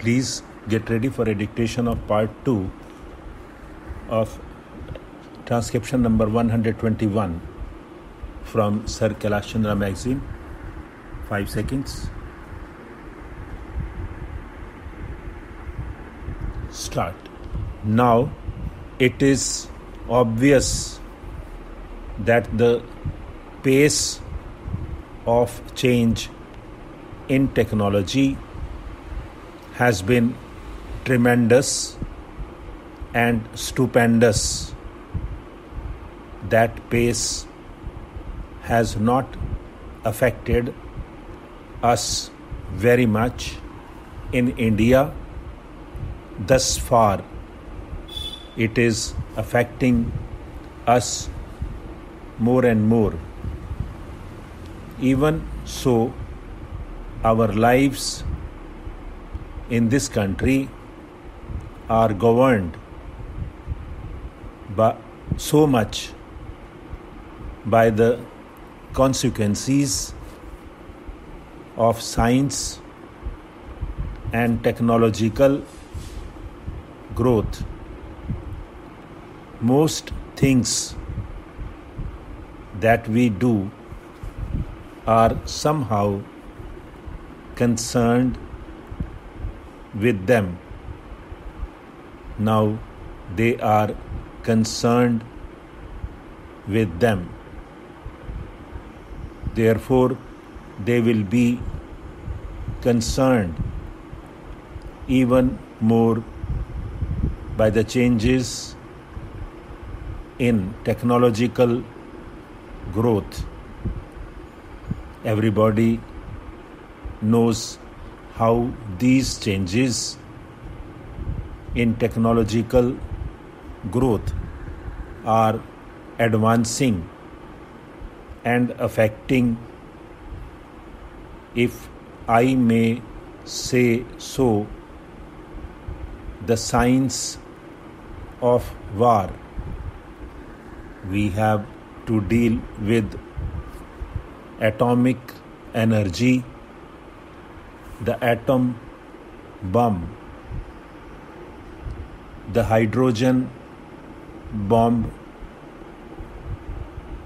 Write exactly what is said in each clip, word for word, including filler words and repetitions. Please get ready for a dictation of part two of transcription number one hundred twenty-one from Sir Kailash Chandra magazine. Five seconds. Start. Now it is obvious that the pace of change in technology has been tremendous and stupendous. That pace has not affected us very much in India thus far. It is affecting us more and more. Even so, our lives in this country are governed by so much by the consequences of science and technological growth. Most things that we do are somehow concerned with them. Now they are concerned with them. Therefore, they will be concerned even more by the changes in technological growth. Everybody knows how these changes in technological growth are advancing and affecting, if I may say so, the science of war. We have to deal with atomic energy, the atom bomb, the hydrogen bomb,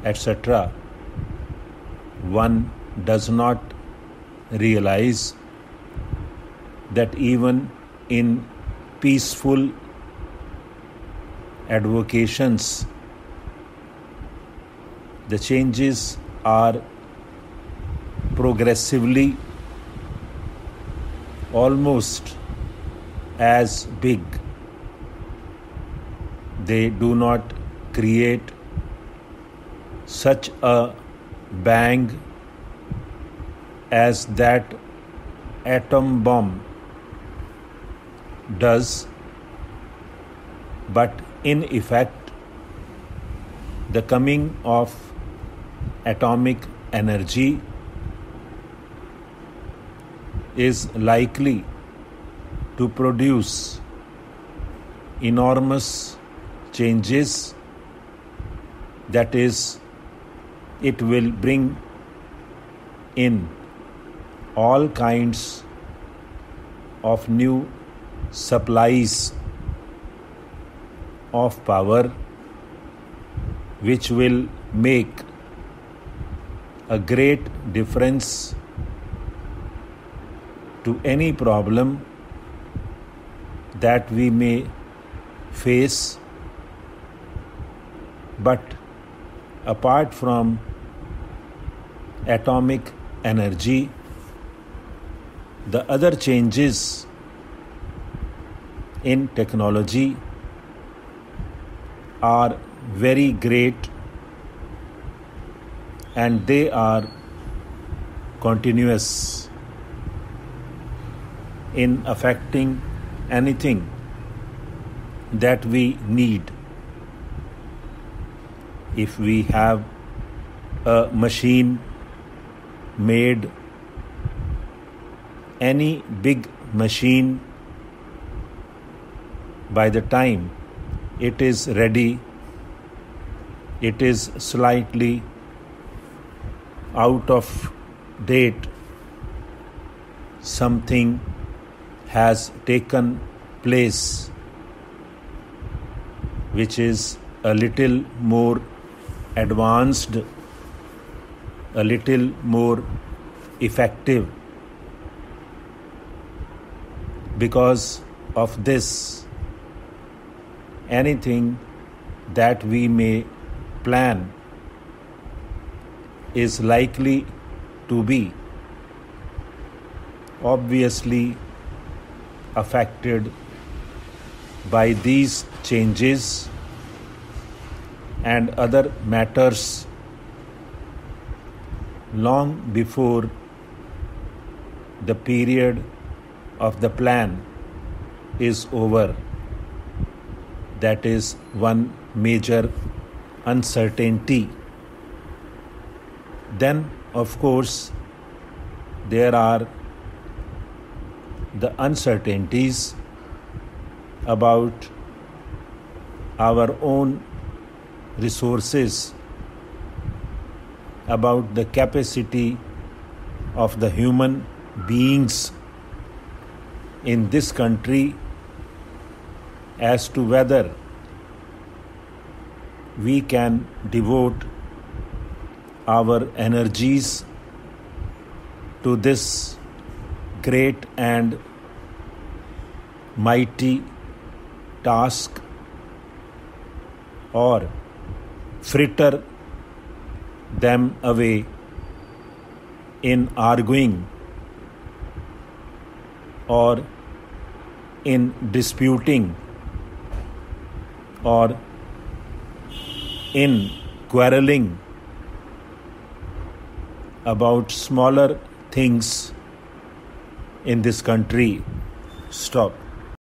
et cetera. One does not realize that even in peaceful advocations, the changes are progressively almost as big. They do not create such a bang as that atom bomb does, but in effect, the coming of atomic energy is likely to produce enormous changes. That is, it will bring in all kinds of new supplies of power, which will make a great difference to any problem that we may face. But apart from atomic energy, the other changes in technology are very great, and they are continuous in affecting anything that we need. If we have a machine made, any big machine, by the time it is ready, it is slightly out of date. Something has taken place, which is a little more advanced, a little more effective. Because of this, anything that we may plan is likely to be obviously affected by these changes and other matters long before the period of the plan is over. That is one major uncertainty. Then, of course, there are the uncertainties about our own resources, about the capacity of the human beings in this country as to whether we can devote our energies to this great and mighty task or fritter them away in arguing or in disputing or in quarreling about smaller things in this country. Stop.